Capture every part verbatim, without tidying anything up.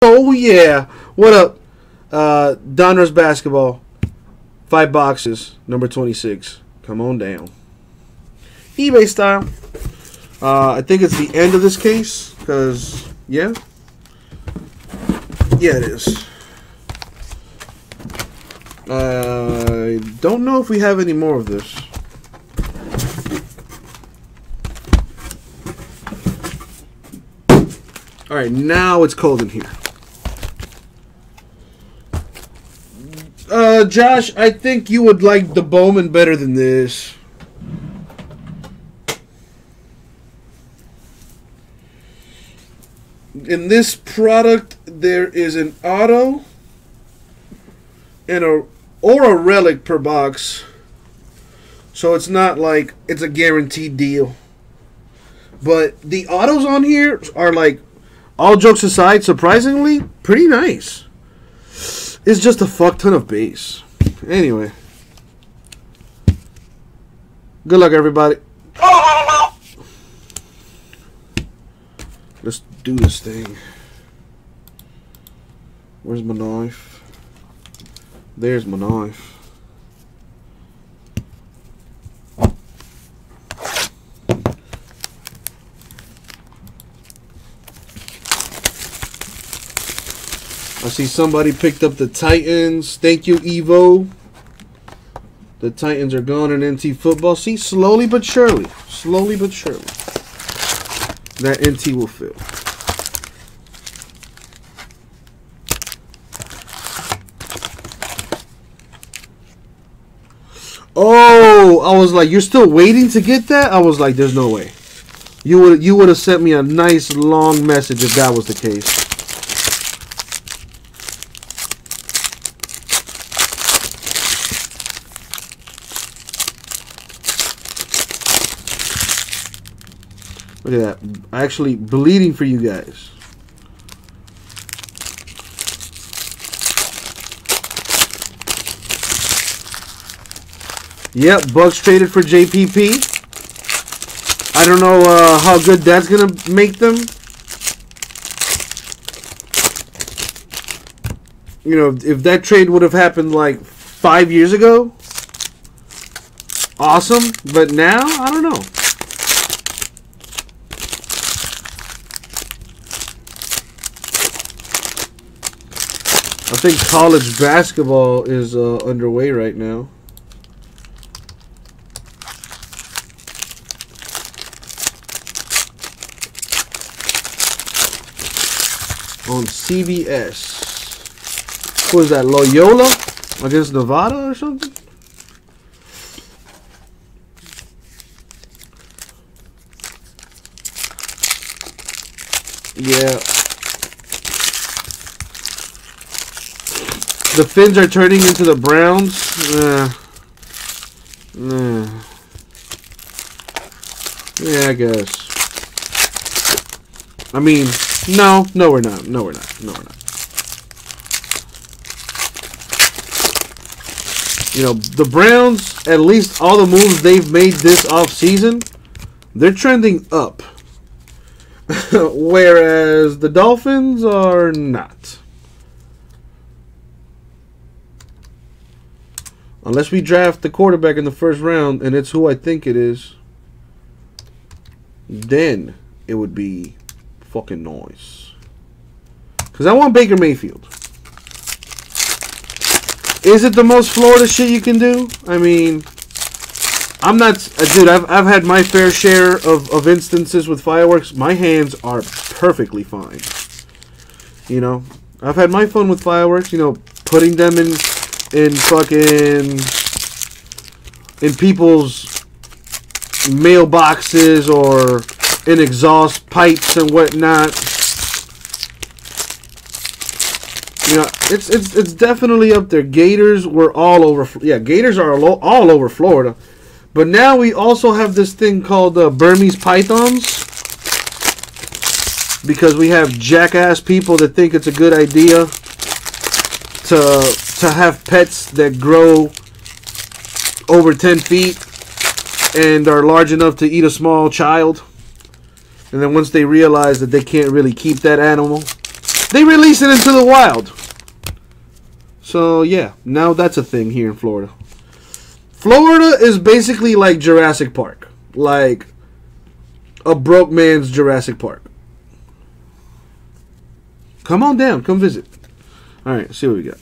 Oh yeah, what up? Uh, Donruss basketball, five boxes, number twenty-six. Come on down. eBay style. Uh, I think it's the end of this case, cause yeah, yeah it is. I don't know if we have any more of this. All right, now it's cold in here. Uh, Josh, I think you would like the Bowman better than this. In this product, there is an auto and a or a relic per box. So it's not like it's a guaranteed deal. But the autos on here are, like, all jokes aside, surprisingly, pretty nice. It's just a fuck ton of base. Anyway. Good luck, everybody. Let's do this thing. Where's my knife? There's my knife. I see somebody picked up the Titans. Thank you, Evo. The Titans are gone in N T football. See, slowly but surely. Slowly but surely. That N T will fill. Oh, I was like, you're still waiting to get that? I was like, there's no way. You would, you would have sent me a nice long message if that was the case. Look at that. Actually bleeding for you guys. Yep, Bucks traded for J P P. I don't know uh, how good that's going to make them. You know, if that trade would have happened like five years ago, awesome. But now, I don't know. I think college basketball is uh, underway right now. On C B S. What is that, Loyola against Nevada or something? Yeah. The Finns are turning into the Browns. Uh, uh, yeah, I guess. I mean, no, no, we're not. No, we're not. No, we're not. You know, the Browns, at least all the moves they've made this offseason, they're trending up. Whereas the Dolphins are not. Unless we draft the quarterback in the first round, and it's who I think it is, then it would be fucking noise. Because I want Baker Mayfield. Is it the most Florida shit you can do? I mean, I'm not... Uh, dude, I've, I've had my fair share of, of instances with fireworks. My hands are perfectly fine. You know? I've had my fun with fireworks, you know, putting them in... in fucking in people's mailboxes or in exhaust pipes and whatnot. You know, it's it's it's definitely up there. Gators were all over. Yeah, gators are all over Florida, but now we also have this thing called uh, Burmese pythons, because we have jackass people that think it's a good idea to. to have pets that grow over ten feet and are large enough to eat a small child. And then once they realize that they can't really keep that animal, They released it into the wild. So, yeah. Now that's a thing here in Florida. Florida is basically like Jurassic Park. Like a broke man's Jurassic Park. Come on down. Come visit. All right. See what we got.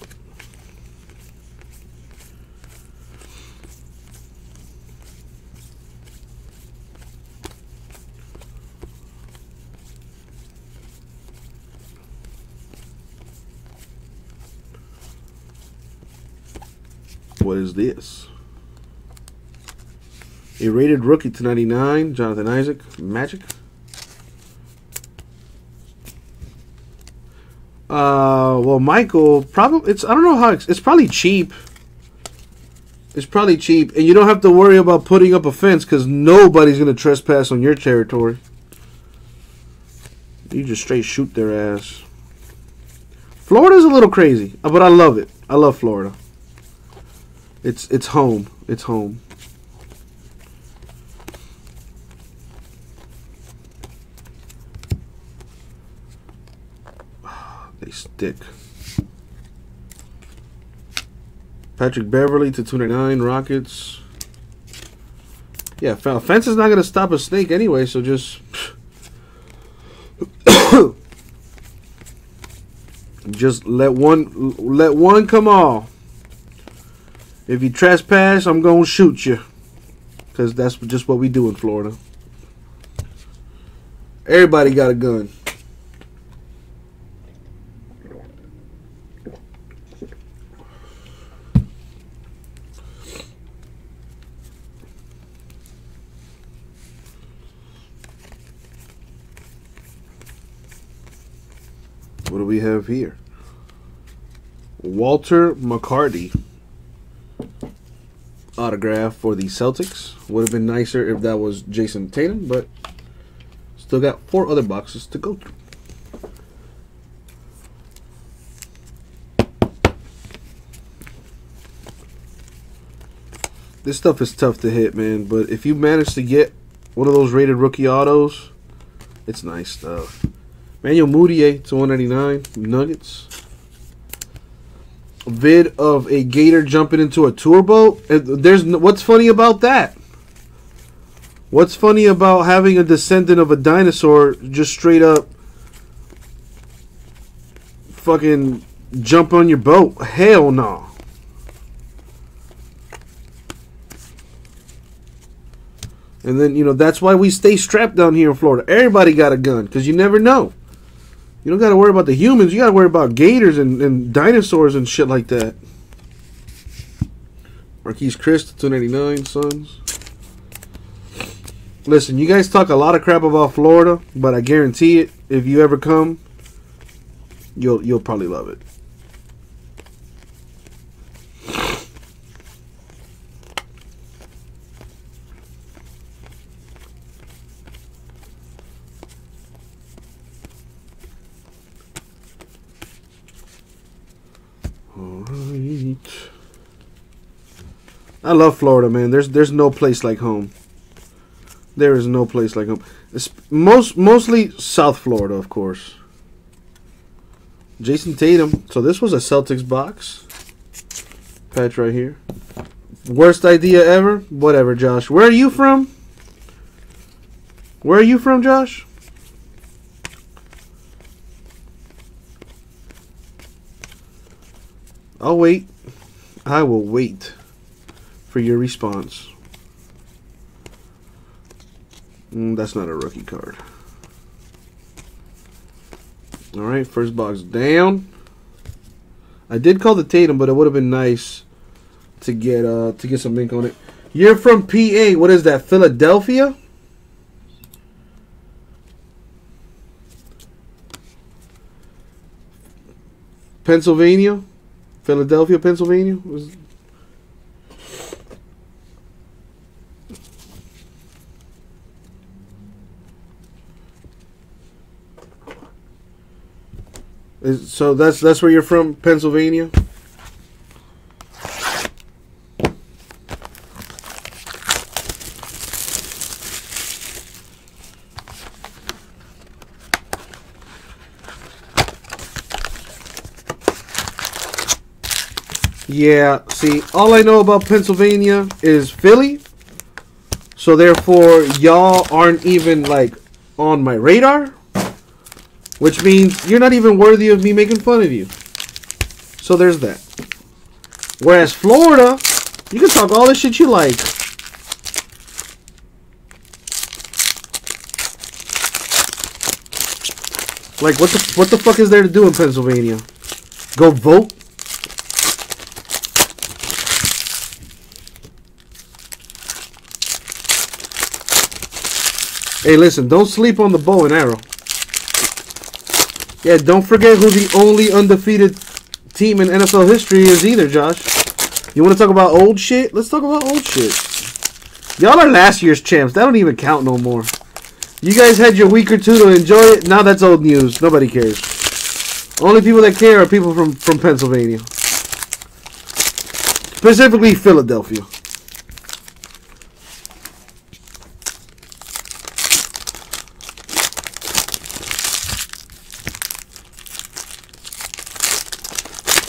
What is this? A rated rookie to ninety-nine, Jonathan Isaac, Magic. Uh, well, Michael, probably it's I don't know how it's, it's probably cheap. It's probably cheap, and you don't have to worry about putting up a fence because nobody's gonna trespass on your territory. You just straight shoot their ass. Florida's a little crazy, but I love it. I love Florida. It's it's home. It's home. They stick. Patrick Beverly to two ninety-nine, Rockets. Yeah, fence is not going to stop a snake anyway, so just just let one let one come off. If you trespass, I'm going to shoot you. Because that's just what we do in Florida. Everybody got a gun. What do we have here? Walter McCarty. Autograph for the Celtics. Would have been nicer if that was Jason Tatum, but still got four other boxes to go through. This stuff is tough to hit, man, but if you manage to get one of those rated rookie autos, it's nice stuff. Manuel Mudiay to one ninety-nine, Nuggets. Vid of a gator jumping into a tour boat. There's no, what's funny about that? What's funny about having a descendant of a dinosaur just straight up fucking jump on your boat? Hell no. And then, you know, that's why we stay strapped down here in Florida. Everybody got a gun because you never know. You don't got to worry about the humans. You got to worry about gators and, and dinosaurs and shit like that. Marquise Chris, two ninety-nine, Suns. Listen, you guys talk a lot of crap about Florida, but I guarantee it, if you ever come, you'll you'll probably love it. I love Florida, man. There's there's no place like home. There is no place like home. It's most mostly South Florida, of course. Jason Tatum. So this was a Celtics box patch right here. Worst idea ever. Whatever, Josh. Where are you from? Where are you from, Josh? I'll wait. I will wait. For your response. Mm, that's not a rookie card. Alright, first box down. I did call the Tatum, but it would have been nice to get uh to get some ink on it. You're from P A. What is that? Philadelphia? Pennsylvania? Philadelphia, Pennsylvania? Was So that's that's where you're from, Pennsylvania. Yeah, see, all I know about Pennsylvania is Philly. So, therefore, y'all aren't even, like, on my radar. Which means you're not even worthy of me making fun of you. So, there's that. Whereas Florida, you can talk all the shit you like. Like, what the, what the fuck is there to do in Pennsylvania? Go vote? Hey, listen, don't sleep on the bow and arrow. Yeah, don't forget who the only undefeated team in N F L history is either, Josh. You want to talk about old shit? Let's talk about old shit. Y'all are last year's champs. That don't even count no more. You guys had your week or two to enjoy it. Now that's old news. Nobody cares. Only people that care are people from, from Pennsylvania. Specifically Philadelphia.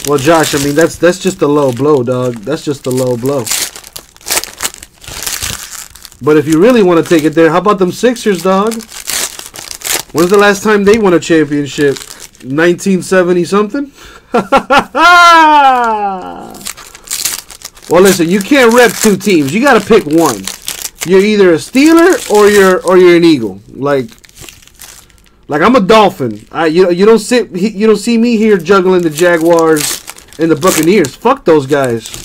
Well, Josh, I mean, that's that's just a low blow, dog. That's just a low blow. But if you really want to take it there, how about them Sixers, dog? When's the last time they won a championship? nineteen seventy something? Well, listen, you can't rep two teams. You got to pick one. You're either a Steeler or you're or you're an Eagle. Like Like I'm a Dolphin. I you you don't sit you don't see me here juggling the Jaguars and the Buccaneers. Fuck those guys.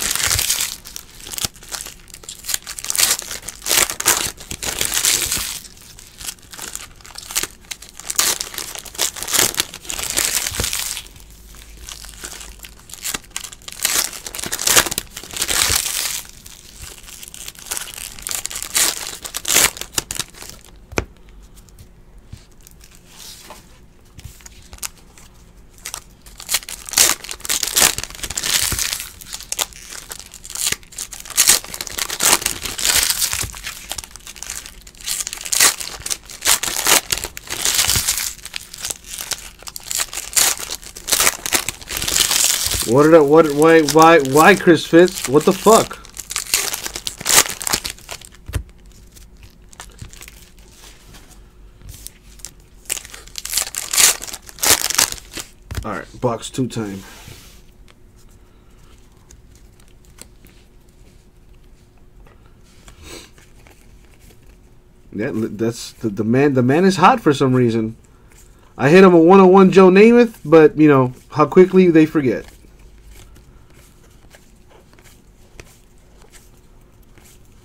What did I, what, why, why, why, Chris Fitz? What the fuck? Alright, box two time. That, that's, the, the man, the man is hot for some reason. I hit him a one oh one Joe Namath, but, you know, how quickly they forget.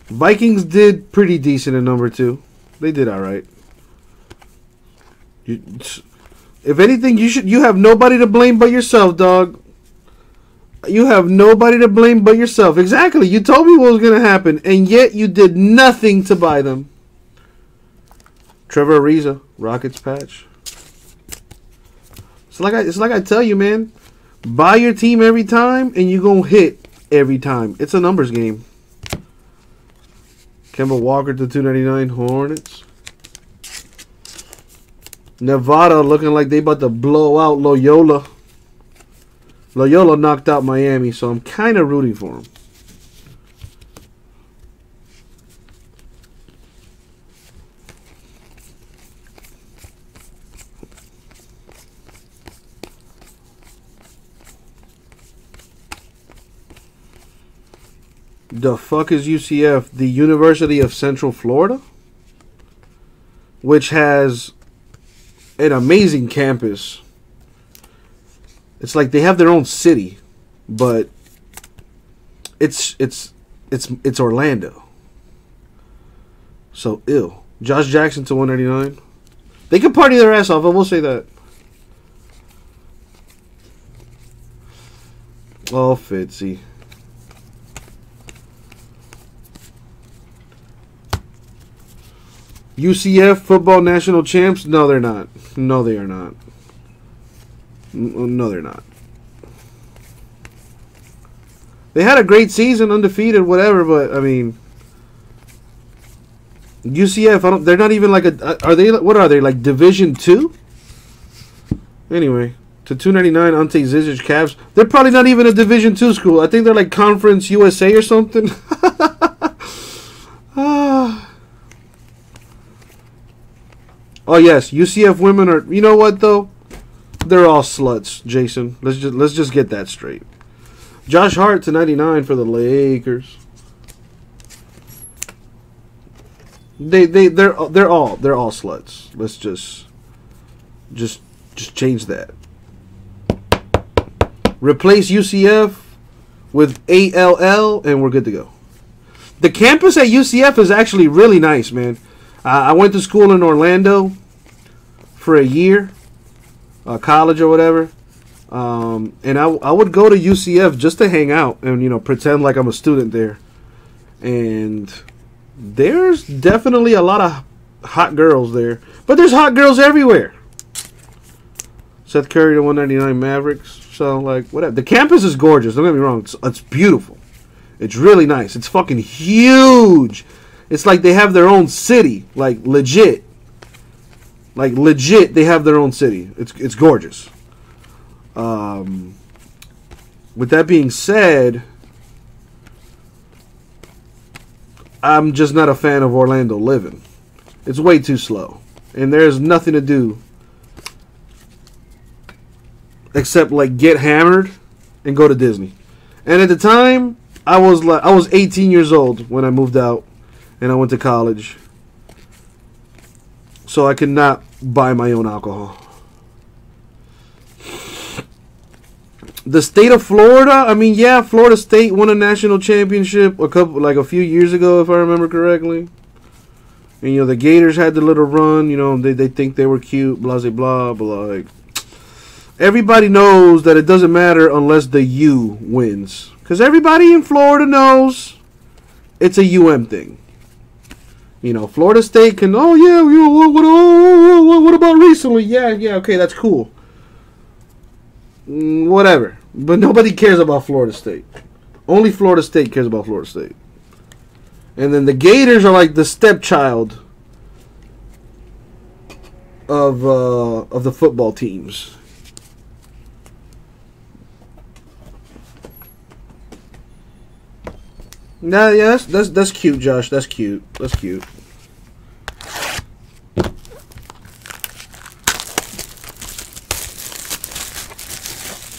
Vikings did pretty decent in number two. They did all right. You, if anything, you should you have nobody to blame but yourself, dog. You have nobody to blame but yourself. Exactly. You told me what was going to happen, and yet you did nothing to buy them. Trevor Ariza, Rockets patch. It's like I, it's like I tell you, man. Buy your team every time, and you're going to hit every time. It's a numbers game. Kimber Walker to two ninety-nine Hornets. Nevada looking like they about to blow out Loyola. Loyola knocked out Miami, so I'm kind of rooting for them. The fuck is U C F? The University of Central Florida? Which has an amazing campus. It's like they have their own city, but it's it's it's it's Orlando. So ill. Josh Jackson to one ninety-nine. They could party their ass off, I will say that. Oh, Fitzy. U C F football national champs? No, they're not. No, they are not. No, they're not. They had a great season, undefeated, whatever, but, I mean, U C F, I don't, they're not even like a, are they, what are they, like Division two? Anyway, to two ninety-nine, Ante Zizic, Cavs. They're probably not even a Division two school. I think they're like Conference U S A or something. ah. Oh, yes. U C F women are... You know what, though? They're all sluts, Jason. Let's just, let's just get that straight. Josh Hart to ninety-nine for the Lakers. They, they, they're, they're all, they're all sluts. Let's just, just, just change that. Replace U C F with A L L, and we're good to go. The campus at U C F is actually really nice, man. Uh, I went to school in Orlando for a year, uh, college or whatever, um, and I, I would go to U C F just to hang out and, you know, pretend like I'm a student there. And there's definitely a lot of hot girls there, but there's hot girls everywhere. Seth Curry to one ninety-nine, Mavericks. So, like, whatever. The campus is gorgeous. Don't get me wrong. It's, it's beautiful. It's really nice. It's fucking huge. It's like they have their own city. Like, legit. Like, legit, they have their own city. It's, it's gorgeous. Um, with that being said, I'm just not a fan of Orlando living. It's way too slow. And there's nothing to do except like get hammered and go to Disney. And at the time, I was like, I was eighteen years old when I moved out and I went to college, so I could not buy my own alcohol. The state of Florida, I mean, yeah, Florida State won a national championship a couple, like a few years ago, if I remember correctly. And you know, the Gators had the little run. You know, they they think they were cute, blah blah blah, but like, everybody knows that it doesn't matter unless the U wins. Because everybody in Florida knows it's a U M thing. You know, Florida State can, oh, yeah, what, what, what about recently? Yeah, yeah, okay, that's cool. Whatever. But nobody cares about Florida State. Only Florida State cares about Florida State. And then the Gators are like the stepchild of, uh, of the football teams. Nah, yeah, that's, that's that's cute, Josh. That's cute. That's cute.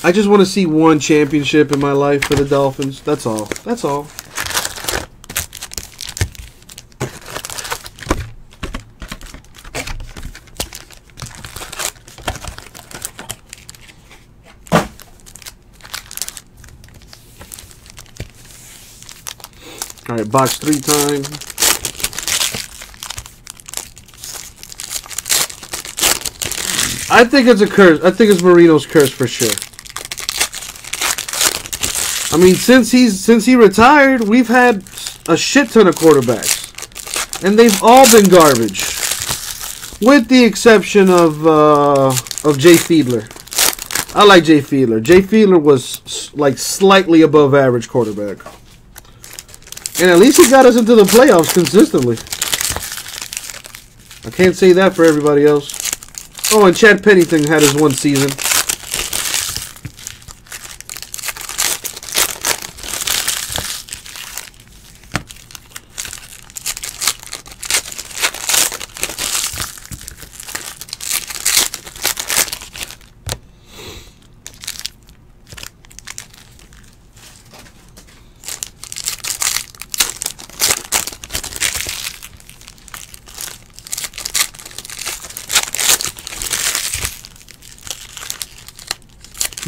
I just want to see one championship in my life for the Dolphins. That's all. That's all. All right, box three time. I think it's a curse. I think it's Marino's curse for sure. I mean, since he's since he retired, we've had a shit ton of quarterbacks, and they've all been garbage, with the exception of uh, of Jay Fiedler. I like Jay Fiedler. Jay Fiedler was like slightly above average quarterback. And at least he got us into the playoffs consistently. I can't say that for everybody else. Oh, and Chad Pennington had his one season.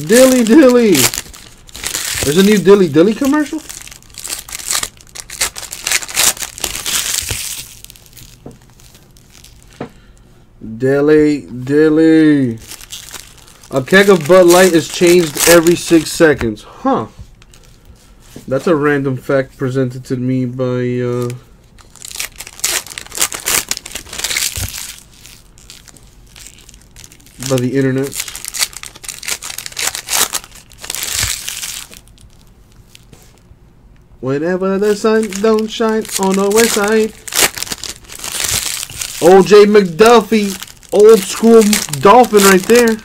Dilly Dilly. There's a new Dilly Dilly commercial? Dilly Dilly. A keg of Bud Light is changed every six seconds. Huh. That's a random fact presented to me by... Uh, by the internet. Whenever the sun don't shine on the west side. O J McDuffie, old school Dolphin right there.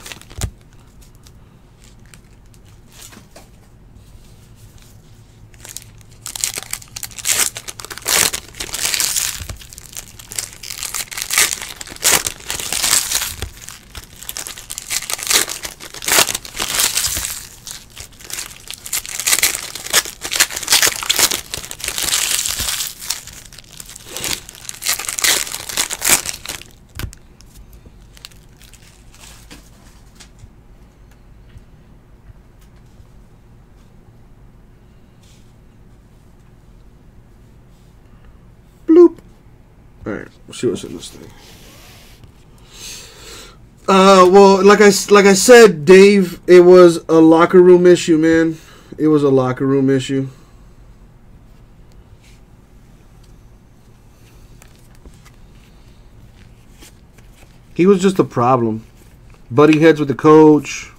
All right, we'll see what's in this thing. Uh, well, like I like I said, Dave, it was a locker room issue, man. It was a locker room issue. He was just a problem. Butting heads with the coach.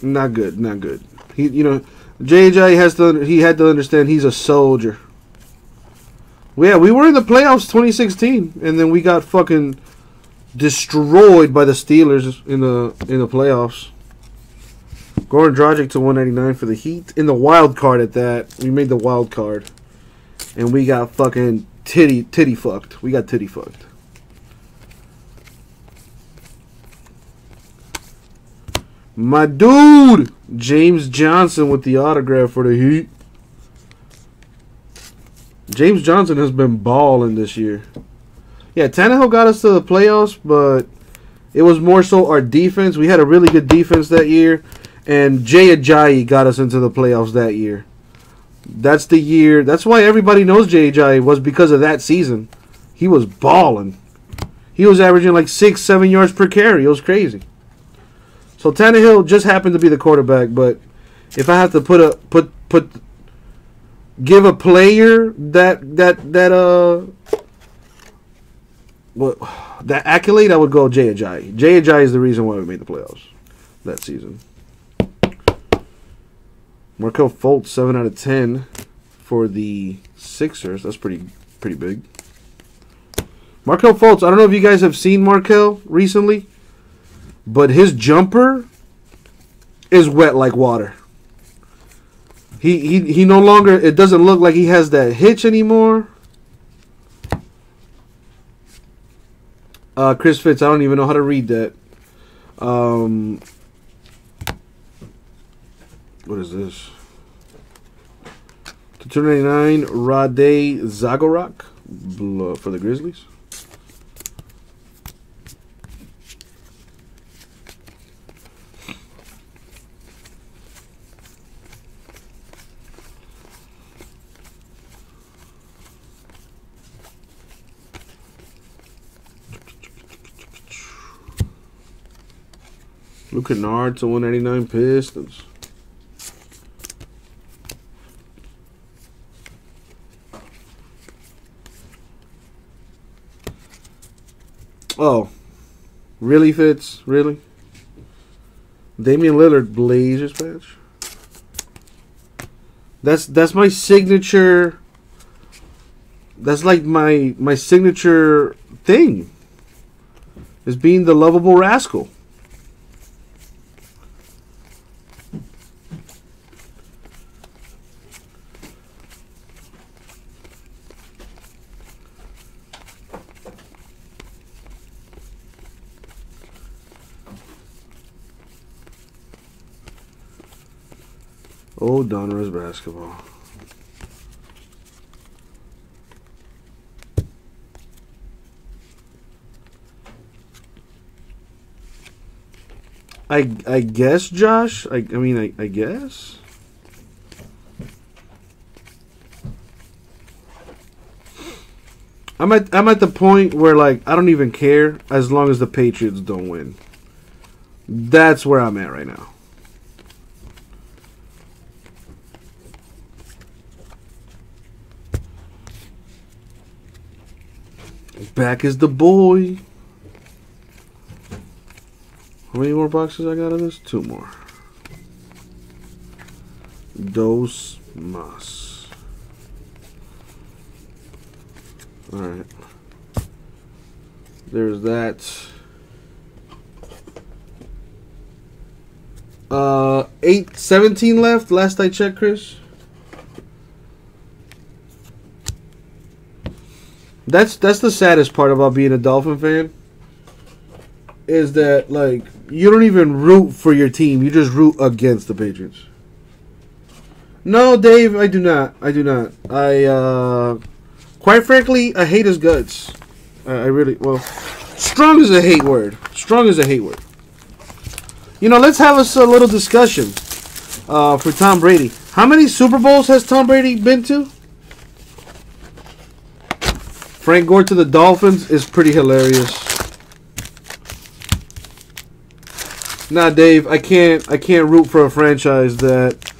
Not good, not good. He, you know, Jay Ajayi has to. He had to understand he's a soldier. Yeah, we were in the playoffs twenty sixteen, and then we got fucking destroyed by the Steelers in the in the playoffs. Goran Dragic to one ninety-nine for the Heat in the wild card. At that, we made the wild card, and we got fucking titty titty fucked. We got titty fucked. My dude, James Johnson with the autograph for the Heat. James Johnson has been balling this year. Yeah, Tannehill got us to the playoffs, but it was more so our defense. We had a really good defense that year, and Jay Ajayi got us into the playoffs that year. That's the year. That's why everybody knows Jay Ajayi, was because of that season. He was balling. He was averaging like six, seven yards per carry. It was crazy. So Tannehill just happened to be the quarterback, but if I have to put a put put. Give a player that that that uh what that accolade, I would go Jay Ajayi. Jay Ajayi is the reason why we made the playoffs that season. Markel Fultz, seven out of ten for the Sixers. That's pretty pretty big. Markel Fultz, I don't know if you guys have seen Markel recently, but his jumper is wet like water. He, he, he no longer, it doesn't look like he has that hitch anymore. Uh, Chris Fitz, I don't even know how to read that. Um, what is this? To two ninety-nine, Rade Zagorak for the Grizzlies. Luke Canard to one ninety-nine Pistons. Oh. Really, Fitz? Really? Damian Lillard Blazers patch. That's that's my signature. That's like my my signature thing. Is being the lovable rascal. Oh, Donruss basketball. I I guess, Josh. I I mean, I I guess. I'm at I'm at the point where, like, I don't even care as long as the Patriots don't win. That's where I'm at right now. Back is the boy. How many more boxes I got of this? Two more. Dos Mas. Alright. There's that. Uh, eight, seventeen left, last I checked, Chris. That's that's the saddest part about being a Dolphin fan, is that, like, you don't even root for your team. You just root against the Patriots. No, Dave, I do not. I do not. I, uh, quite frankly, I hate his guts. I, I really, well, strong is a hate word. Strong is a hate word. You know, let's have us a little discussion uh, for Tom Brady. How many Super Bowls has Tom Brady been to? Frank Gore to the Dolphins is pretty hilarious. Nah, Dave, I can't I can't root for a franchise that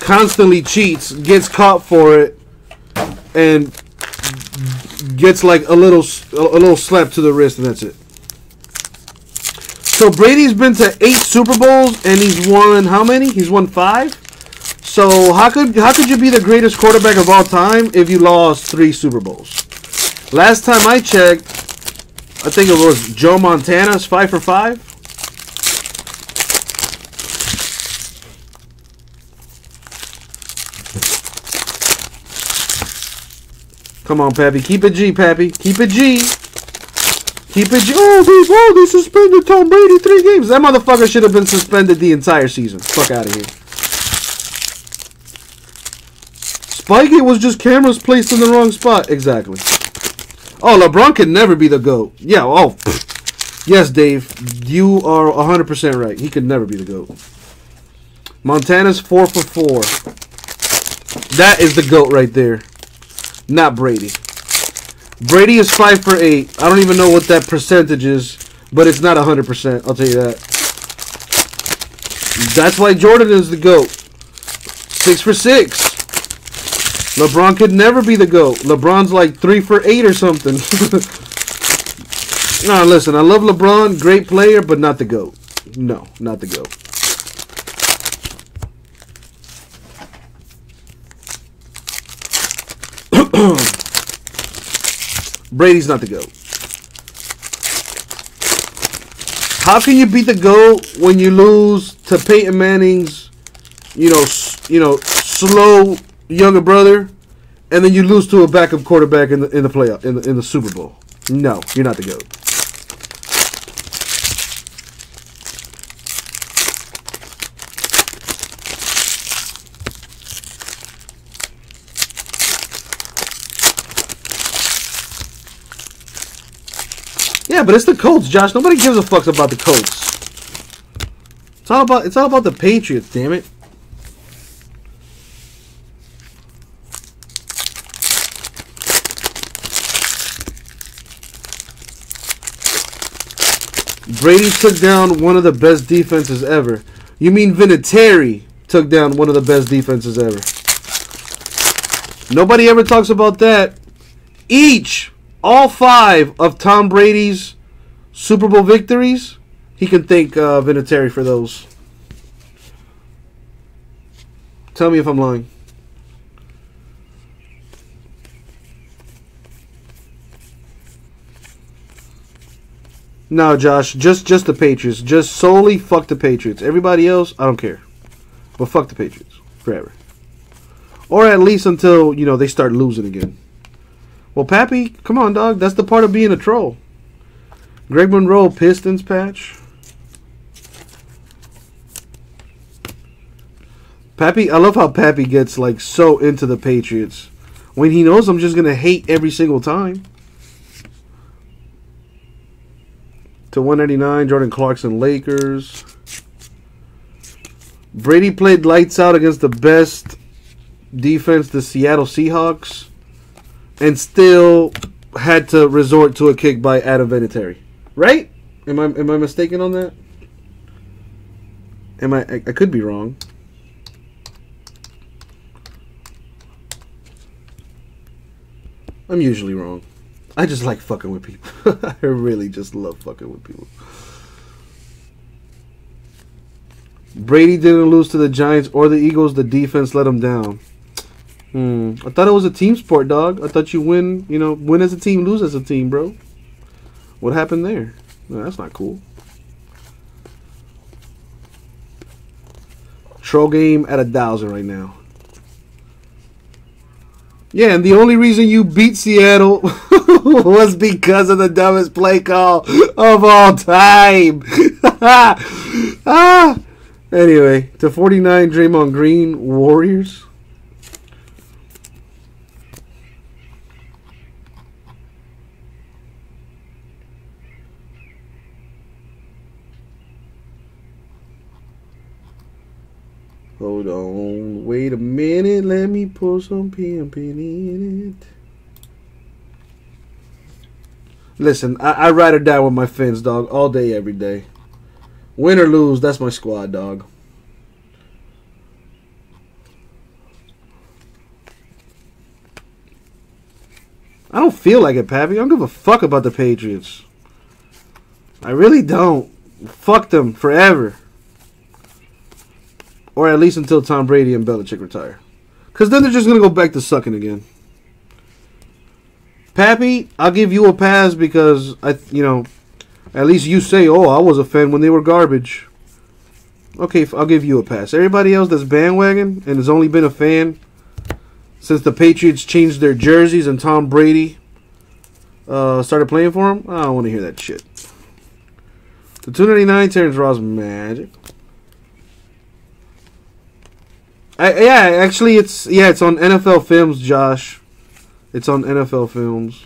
constantly cheats, gets caught for it, and gets like a little a little slap to the wrist, and that's it. So Brady's been to eight Super Bowls, and he's won how many? He's won five. So how could how could you be the greatest quarterback of all time if you lost three Super Bowls? Last time I checked, I think it was Joe Montana's five for five. Come on, Pappy. Keep it G, Pappy. Keep it G. Keep it G. Oh, they, oh, they suspended Tom Brady three games. That motherfucker should have been suspended the entire season. Fuck out of here. Spygate was just cameras placed in the wrong spot. Exactly. Oh, LeBron can never be the GOAT. Yeah, oh. Yes, Dave. You are one hundred percent right. He could never be the GOAT. Montana's four for four. That is the GOAT right there. Not Brady. Brady is five for eight. I don't even know what that percentage is, but it's not one hundred percent. I'll tell you that. That's why Jordan is the GOAT. Six for six. LeBron could never be the GOAT. LeBron's like three for eight or something. Nah, listen, I love LeBron. Great player, but not the GOAT. No, not the GOAT. Brady's not the GOAT. How can you beat the GOAT when you lose to Peyton Manning's, you know, you know, slow younger brother, and then you lose to a backup quarterback in the in the playoff in the in the Super Bowl? No, you're not the GOAT. Yeah, but it's the Colts, Josh. Nobody gives a fuck about the Colts. It's all about it's all about the Patriots, damn it. Brady took down one of the best defenses ever. You mean Vinatieri took down one of the best defenses ever. Nobody ever talks about that. Each All five of Tom Brady's Super Bowl victories, he can thank uh, Vinatieri for those. Tell me if I'm lying. No, Josh, just just the Patriots. Just solely fuck the Patriots. Everybody else, I don't care. But fuck the Patriots forever. Or at least until, you know, they start losing again. Well, Pappy, come on, dog. That's the part of being a troll. Greg Monroe, Pistons patch. Pappy, I love how Pappy gets, like, so into the Patriots. When he knows I'm just going to hate every single time. To one ninety-nine, Jordan Clarkson, Lakers. Brady played lights out against the best defense, the Seattle Seahawks. And still had to resort to a kick by Adam Vinatieri, right? Am I am I mistaken on that? Am I? I, I could be wrong. I'm usually wrong. I just like fucking with people. I really just love fucking with people. Brady didn't lose to the Giants or the Eagles. The defense let him down. Hmm. I thought it was a team sport, dog. I thought you win, you know, win as a team, lose as a team, bro. What happened there? No, that's not cool. Troll game at a thousand right now. Yeah, and the only reason you beat Seattle was because of the dumbest play call of all time. ah. Anyway, to forty-nine, Draymond Green, Warriors. Hold on. Wait a minute. Let me pull some P M P in it. Listen, I, I ride or die with my fins, dog. All day, every day. Win or lose, that's my squad, dog. I don't feel like it, Pappy. I don't give a fuck about the Patriots. I really don't. Fuck them forever. Or at least until Tom Brady and Belichick retire. Because then they're just going to go back to sucking again. Pappy, I'll give you a pass because, I, you know, at least you say, oh, I was a fan when they were garbage. Okay, I'll give you a pass. Everybody else that's bandwagon and has only been a fan since the Patriots changed their jerseys and Tom Brady uh, started playing for them, I don't want to hear that shit. The two ninety-nine Terrence Ross Magic. I, yeah, actually, it's yeah, it's on N F L Films, Josh. It's on N F L Films.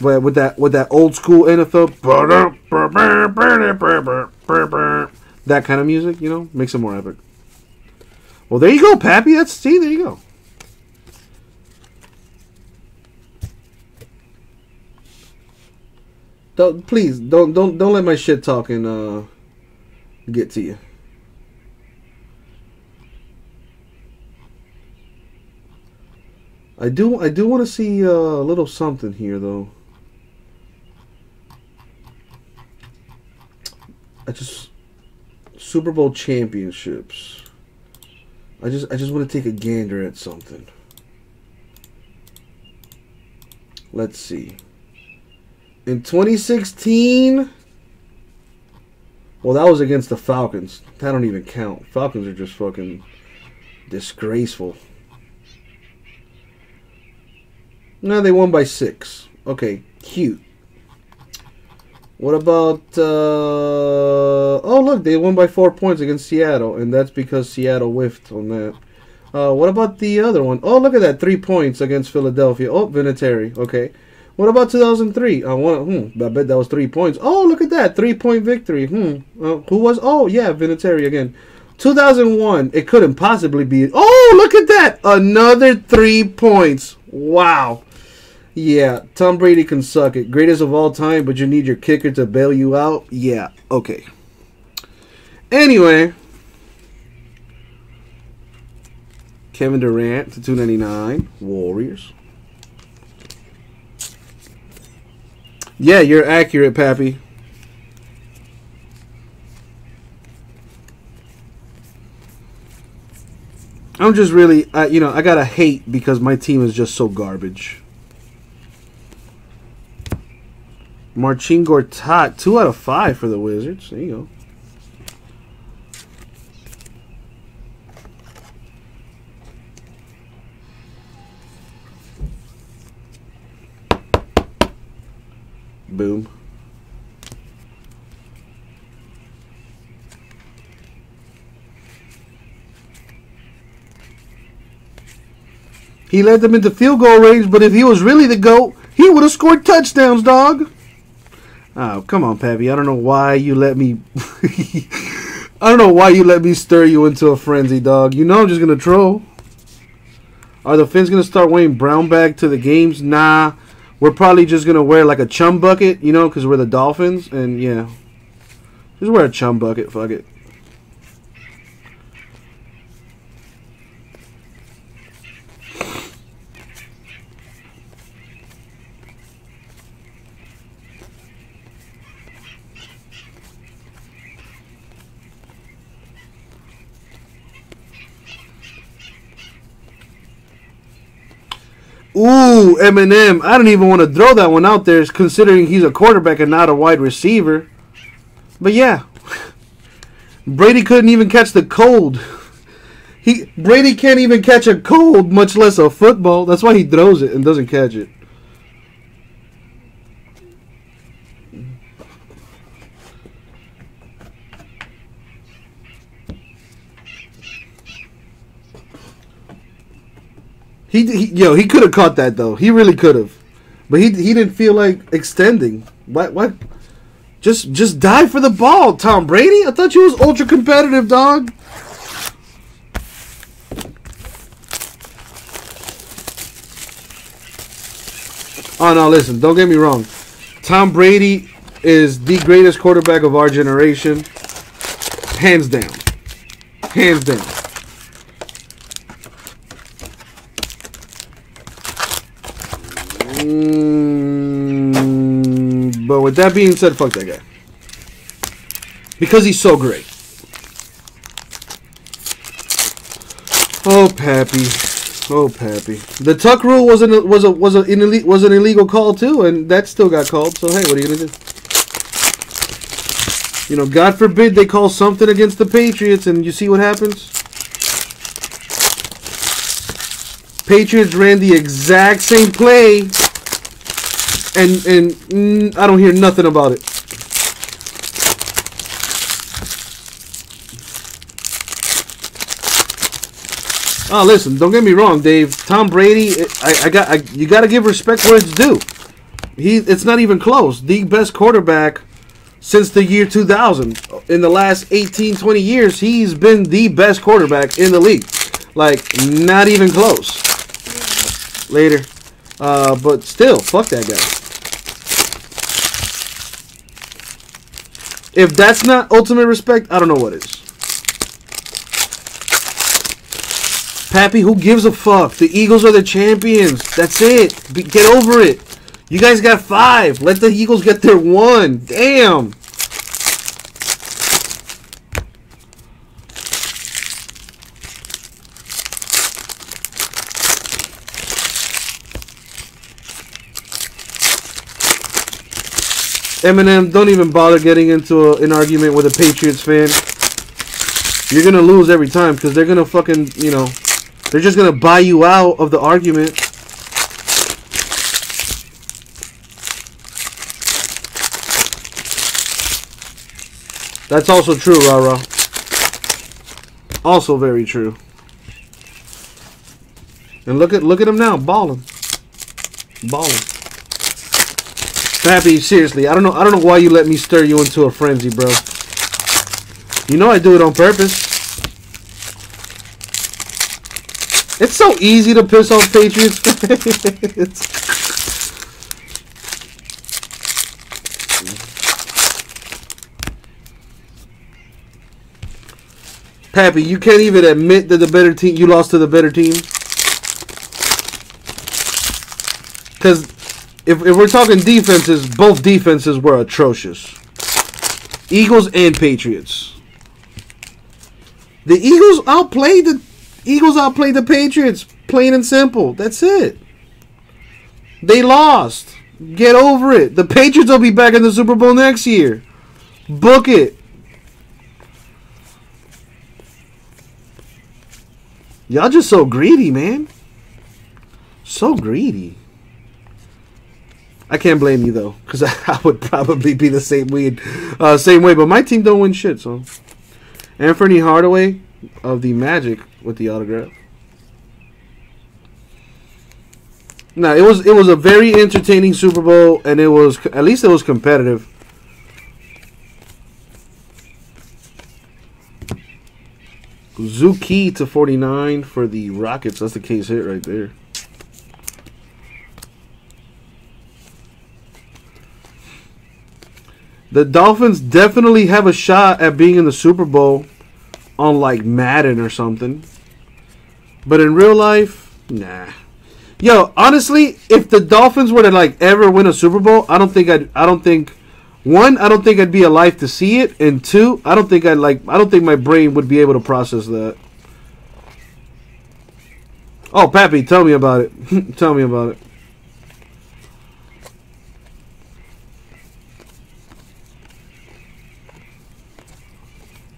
But with that, with that old school N F L, that kind of music, you know, makes it more epic. Well, there you go, Pappy. That's see, there you go. Don't please don't don't don't let my shit talking uh get to you. I do I do want to see uh, a little something here though. I just Super Bowl championships. I just I just want to take a gander at something. Let's see. In twenty sixteen, well, that was against the Falcons. That don't even count. Falcons are just fucking disgraceful. No, they won by six. Okay, cute. What about, uh, oh, look, they won by four points against Seattle, and that's because Seattle whiffed on that. Uh, what about the other one? Oh, look at that, three points against Philadelphia. Oh, Vinatieri, okay. What about two thousand three? I want, hmm, I bet that was three points. Oh, look at that, three-point victory. Hmm, uh, who was, oh, yeah, Vinatieri again. two thousand one, it couldn't possibly be, oh, look at that, another three points. Wow. Yeah, Tom Brady can suck it. Greatest of all time, but you need your kicker to bail you out? Yeah, okay. Anyway. Kevin Durant to two ninety-nine. Warriors. Yeah, you're accurate, Pappy. I'm just really, I, you know, I gotta hate because my team is just so garbage. Marcin Gortat, two out of five for the Wizards. There you go. Boom. He led them into field goal range, but if he was really the GOAT, he would have scored touchdowns, dog. Oh, come on, Pappy. I don't know why you let me... I don't know why you let me stir you into a frenzy, dog. You know I'm just going to troll. Are the Finns going to start wearing brown bag to the games? Nah. We're probably just going to wear like a chum bucket, you know, because we're the Dolphins. And, yeah. Just wear a chum bucket. Fuck it. Ooh, Eminem. I don't even want to throw that one out there considering he's a quarterback and not a wide receiver. But yeah. Brady couldn't even catch the cold. He Brady can't even catch a cold, much less a football. That's why he throws it and doesn't catch it. He, he, yo, he could have caught that, though. He really could have. But he he didn't feel like extending. What? What? Just, just die for the ball, Tom Brady. I thought you was ultra-competitive, dog. Oh, no, listen, don't get me wrong. Tom Brady is the greatest quarterback of our generation. Hands down. Hands down. Mm, but with that being said, fuck that guy. Because he's so great. Oh, Pappy. Oh, Pappy. The tuck rule was an was a was a an ille was an illegal call too, and that still got called. So hey, what are you gonna do? You know, God forbid they call something against the Patriots, and you see what happens. Patriots ran the exact same play, and and mm, I don't hear nothing about it. Oh, listen, don't get me wrong, Dave. Tom Brady, I, I got, I, you got to give respect where it's due. He, it's not even close. The best quarterback since the year two thousand. In the last eighteen, twenty years, he's been the best quarterback in the league. Like, not even close. Later. Uh, but still, fuck that guy. If that's not ultimate respect, I don't know what is. Pappy, who gives a fuck? The Eagles are the champions. That's it. Be get over it. You guys got five. Let the Eagles get their one. Damn. Eminem, don't even bother getting into a, an argument with a Patriots fan. You're going to lose every time because they're going to fucking, you know... They're just going to buy you out of the argument. That's also true, Rara. Also very true. And look at look at him now, balling. Balling. Pappy, seriously, I don't know I don't know why you let me stir you into a frenzy, bro. You know I do it on purpose. It's so easy to piss off Patriots fans. Pappy, you can't even admit that the better team you lost to the better team. Because if, if we're talking defenses, both defenses were atrocious. Eagles and Patriots. The Eagles outplayed the Eagles outplayed the Patriots, plain and simple. That's it. They lost. Get over it. The Patriots will be back in the Super Bowl next year. Book it. Y'all just so greedy, man. So greedy. I can't blame you, though, because I would probably be the same way, uh, same way. But my team don't win shit, so. Anthony Hardaway of the Magic with the autograph. Now it was it was a very entertaining Super Bowl, and it was at least it was competitive. Zuki to forty-nine for the Rockets. That's the case hit right there. The Dolphins definitely have a shot at being in the Super Bowl. On like Madden or something. But in real life, nah. Yo, honestly, if the Dolphins were to like ever win a Super Bowl, I don't think I'd I don't think one, I don't think I'd be alive to see it, and two, I don't think I'd like I don't think my brain would be able to process that. Oh, Pappy, tell me about it. Tell me about it.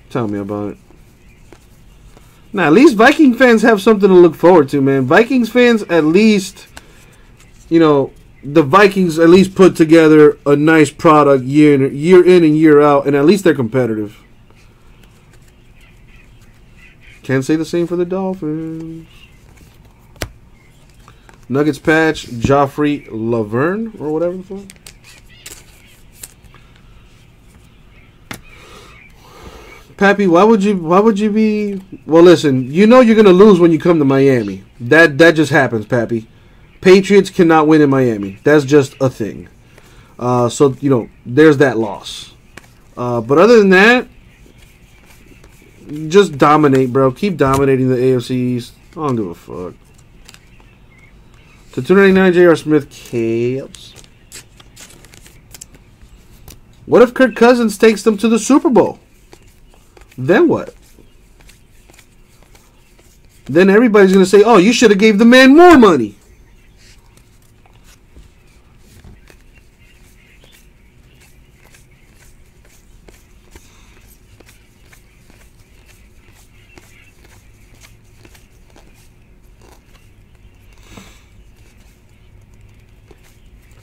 Tell me about it. Now, at least Viking fans have something to look forward to, man. Vikings fans, at least, you know, the Vikings at least put together a nice product year in, year in and year out, and at least they're competitive. Can't say the same for the Dolphins. Nuggets patch, Joffrey Laverne, or whatever the fuck. Pappy, why would you why would you be well listen, you know you're gonna lose when you come to Miami. That that just happens, Pappy. Patriots cannot win in Miami. That's just a thing. Uh, so, you know, there's that loss. Uh, but other than that, just dominate, bro. Keep dominating the A F C East. I don't give a fuck. To two ninety-nine, J R Smith, Cavs. What if Kirk Cousins takes them to the Super Bowl? Then what? Then everybody's going to say, oh, you should have gave the man more money.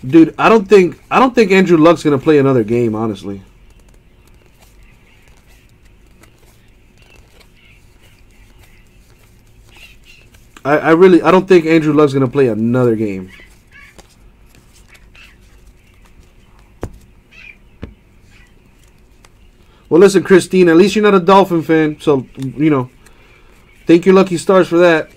Dude, I don't think I don't think Andrew Luck's gonna play another game, honestly. I, I really I don't think Andrew Luck's gonna play another game. Well, listen, Christine, at least you're not a Dolphin fan, so you know, thank your lucky stars for that.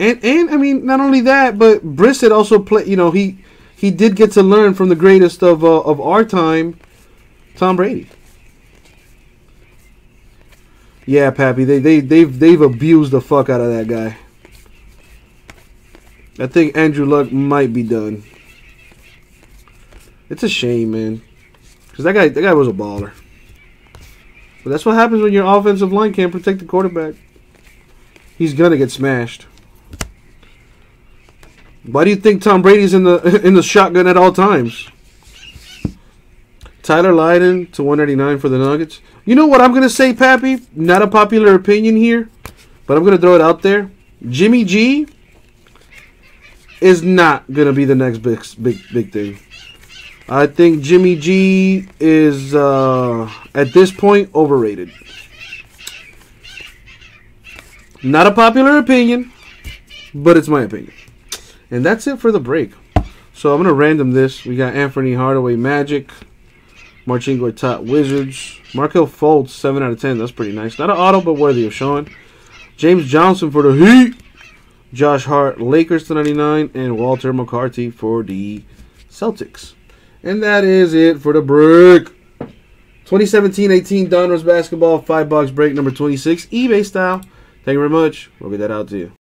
And, and I mean, not only that, but Brissett also played, you know, he he did get to learn from the greatest of, uh, of our time, Tom Brady. Yeah, Pappy, they, they, they've, they've abused the fuck out of that guy. I think Andrew Luck might be done. It's a shame, man. Because that guy, that guy was a baller. But that's what happens when your offensive line can't protect the quarterback. He's going to get smashed. Why do you think Tom Brady's in the in the shotgun at all times? Tyler Lydon to one eighty-nine for the Nuggets. You know what I'm going to say, Pappy? Not a popular opinion here, but I'm going to throw it out there. Jimmy G is not going to be the next big big big thing. I think Jimmy G is, uh, at this point, overrated. Not a popular opinion, but it's my opinion. And that's it for the break. So I'm going to random this. We got Anthony Hardaway, Magic. Marcin Gortat, Wizards. Markel Fultz, seven out of ten. That's pretty nice. Not an auto, but worthy of showing. James Johnson for the Heat. Josh Hart, Lakers to ninety-nine. And Walter McCarty for the Celtics. And that is it for the break. twenty seventeen eighteen Donruss Basketball, five box break, number twenty-six, eBay style. Thank you very much. We'll get that out to you.